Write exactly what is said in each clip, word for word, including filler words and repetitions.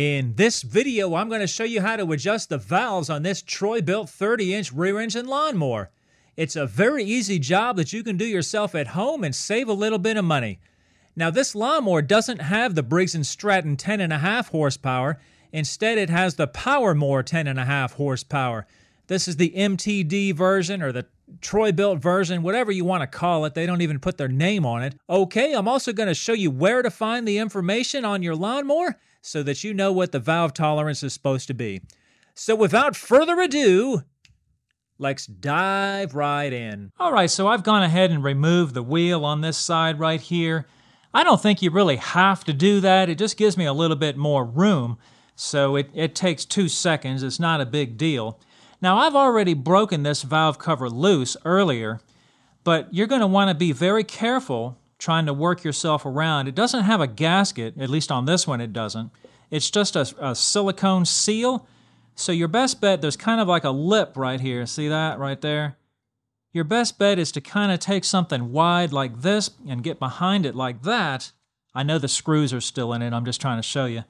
In this video, I'm going to show you how to adjust the valves on this Troy-Bilt thirty inch rear engine lawnmower. It's a very easy job that you can do yourself at home and save a little bit of money. Now, this lawnmower doesn't have the Briggs and Stratton ten point five horsepower. Instead, it has the PowerMore ten point five horsepower. This is the M T D version or the Troy-Bilt version, whatever you want to call it. They don't even put their name on it. Okay, I'm also going to show you where to find the information on your lawnmower so that you know what the valve tolerance is supposed to be. So without further ado, let's dive right in. All right, so I've gone ahead and removed the wheel on this side right here. I don't think you really have to do that. It just gives me a little bit more room. So it, it takes two seconds. It's not a big deal. Now, I've already broken this valve cover loose earlier, but you're going to want to be very careful trying to work yourself around. It doesn't have a gasket, at least on this one it doesn't. It's just a, a silicone seal. So your best bet, there's kind of like a lip right here. See that right there? Your best bet is to kind of take something wide like this and get behind it like that. I know the screws are still in it. I'm just trying to show you.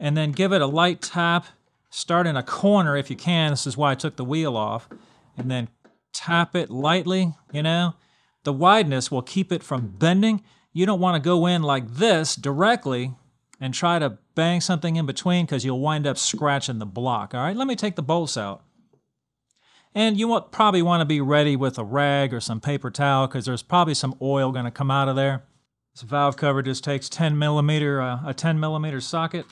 And then give it a light tap. Start in a corner if you can. This is why I took the wheel off. And then tap it lightly, you know. The wideness will keep it from bending. You don't want to go in like this directly and try to bang something in between because you'll wind up scratching the block. All right, let me take the bolts out. And you want, probably want to be ready with a rag or some paper towel because there's probably some oil going to come out of there. This valve cover just takes ten millimeter, uh, a ten millimeter socket.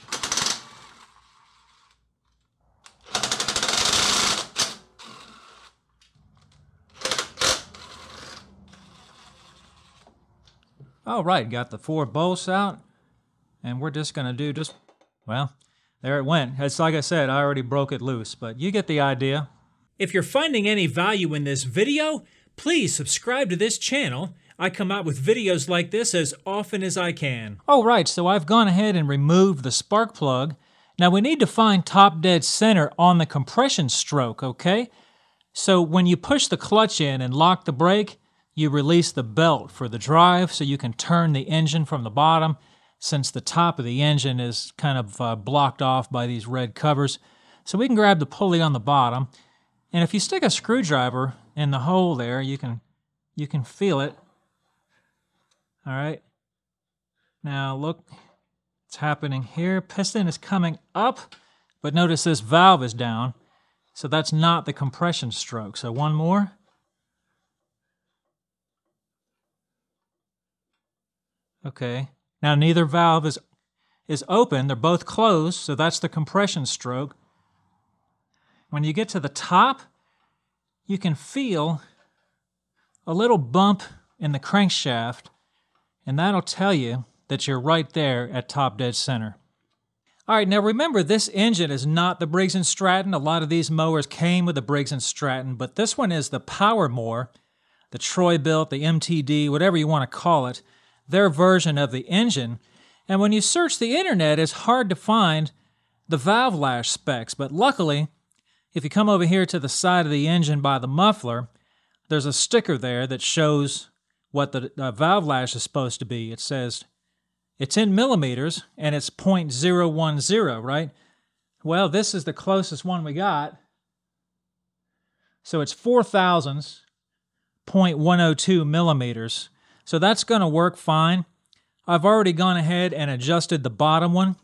All right, got the four bolts out. And we're just going to do just, well, there it went. It's like I said, I already broke it loose, but you get the idea. If you're finding any value in this video, please subscribe to this channel. I come out with videos like this as often as I can. All right, so I've gone ahead and removed the spark plug. Now we need to find top dead center on the compression stroke, okay? So when you push the clutch in and lock the brake, you release the belt for the drive so you can turn the engine from the bottom, since the top of the engine is kind of uh, blocked off by these red covers. So we can grab the pulley on the bottom, and if you stick a screwdriver in the hole there, you can you can feel it. All right, now look, it's happening here. Piston is coming up, but notice this valve is down, so that's not the compression stroke. So one more. Okay. Now, neither valve is, is open. They're both closed, so that's the compression stroke. When you get to the top, you can feel a little bump in the crankshaft, and that'll tell you that you're right there at top dead center. All right, now remember, this engine is not the Briggs and Stratton. A lot of these mowers came with the Briggs and Stratton, but this one is the PowerMore, the Troy-Bilt, the M T D, whatever you want to call it, their version of the engine. And when you search the internet, it's hard to find the Valve Lash specs, but luckily, if you come over here to the side of the engine by the muffler, there's a sticker there that shows what the uh, Valve Lash is supposed to be. It says it's in millimeters and it's point zero one zero, right? Well, this is the closest one we got. So it's four thousandths, point one oh two millimeters. So that's going to work fine. I've already gone ahead and adjusted the bottom one.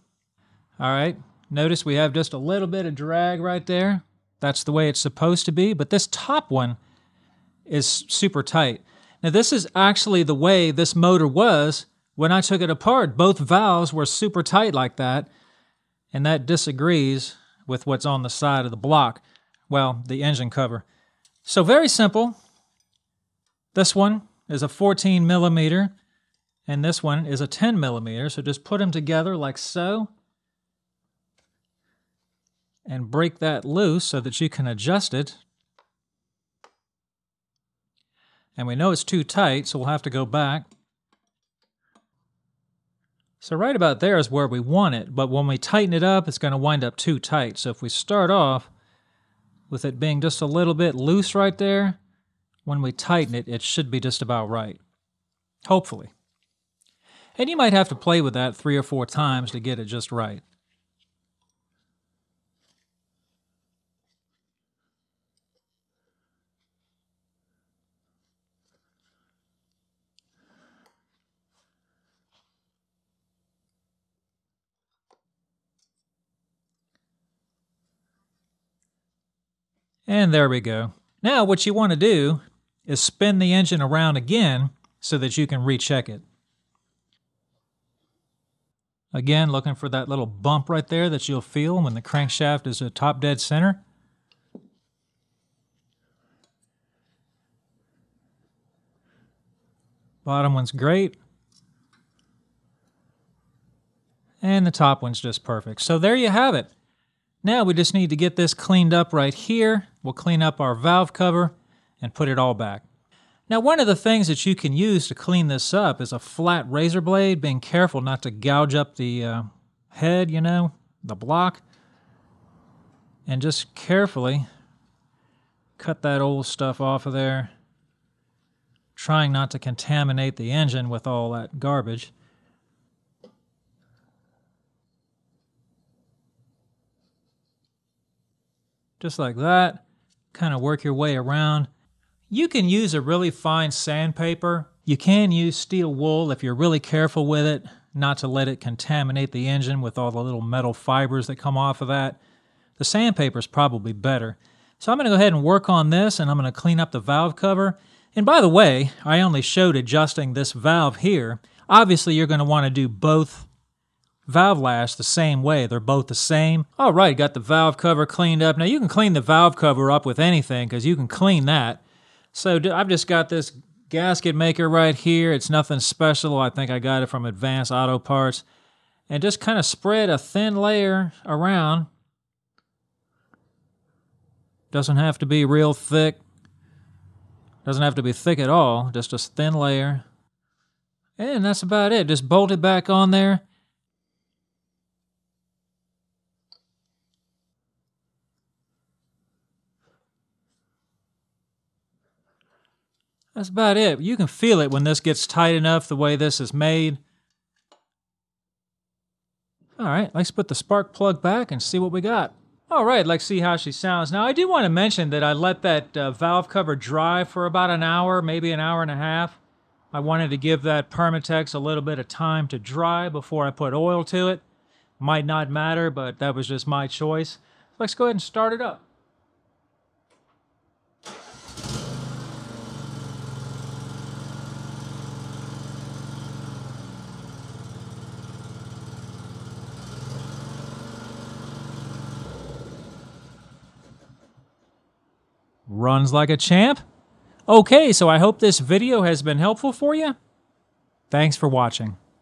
All right, notice we have just a little bit of drag right there. That's the way it's supposed to be, but this top one is super tight. Now this is actually the way this motor was when I took it apart. Both valves were super tight like that, and that disagrees with what's on the side of the block, well, the engine cover. So very simple. This one is a fourteen millimeter, and this one is a ten millimeter. So just put them together like so, and break that loose so that you can adjust it. And we know it's too tight, so we'll have to go back. So right about there is where we want it, but when we tighten it up, it's going to wind up too tight. So if we start off with it being just a little bit loose right there, when we tighten it, it should be just about right, hopefully. And you might have to play with that three or four times to get it just right. And there we go. Now what you want to do is spin the engine around again so that you can recheck it. Again, looking for that little bump right there that you'll feel when the crankshaft is at top dead center. Bottom one's great. And the top one's just perfect. So there you have it. Now we just need to get this cleaned up right here. We'll clean up our valve cover and put it all back. Now one of the things that you can use to clean this up is a flat razor blade, being careful not to gouge up the uh, head, you know, the block. And just carefully cut that old stuff off of there, trying not to contaminate the engine with all that garbage. Just like that, kind of work your way around. You can use a really fine sandpaper. You can use steel wool if you're really careful with it, not to let it contaminate the engine with all the little metal fibers that come off of that. The sandpaper is probably better. So I'm going to go ahead and work on this, and I'm going to clean up the valve cover. And by the way, I only showed adjusting this valve here. Obviously, you're going to want to do both valve lash the same way. They're both the same. All right, got the valve cover cleaned up. Now you can clean the valve cover up with anything because you can clean that. So I've just got this gasket maker right here. It's nothing special. I think I got it from Advance Auto Parts. And just kind of spread a thin layer around. Doesn't have to be real thick. Doesn't have to be thick at all. Just a thin layer. And that's about it. Just bolt it back on there. That's about it. You can feel it when this gets tight enough, the way this is made. All right, let's put the spark plug back and see what we got. All right, let's see how she sounds. Now, I do want to mention that I let that uh, valve cover dry for about an hour, maybe an hour and a half. I wanted to give that Permatex a little bit of time to dry before I put oil to it. Might not matter, but that was just my choice. Let's go ahead and start it up. Runs like a champ. Okay, so I hope this video has been helpful for you. Thanks for watching.